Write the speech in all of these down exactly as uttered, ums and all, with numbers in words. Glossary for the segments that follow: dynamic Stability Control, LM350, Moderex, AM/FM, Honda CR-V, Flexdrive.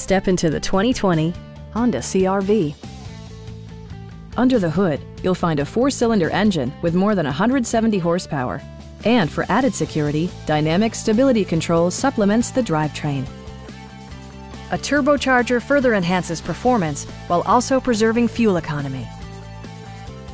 Let's step into the twenty twenty Honda C R V. Under the hood, you'll find a four-cylinder engine with more than one hundred seventy horsepower. And for added security, dynamic stability control supplements the drivetrain. A turbocharger further enhances performance while also preserving fuel economy.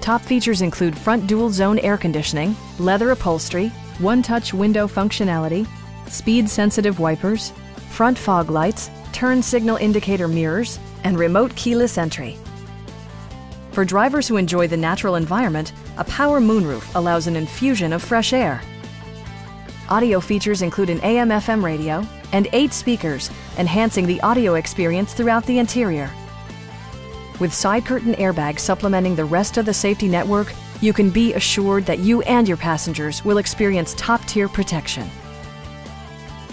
Top features include front dual-zone air conditioning, leather upholstery, one-touch window functionality, speed-sensitive wipers, front fog lights, turn signal indicator mirrors, and remote keyless entry. For drivers who enjoy the natural environment, a power moonroof allows an infusion of fresh air. Audio features include an A M F M radio and eight speakers, enhancing the audio experience throughout the interior. With side curtain airbags supplementing the rest of the safety network, you can be assured that you and your passengers will experience top-tier protection.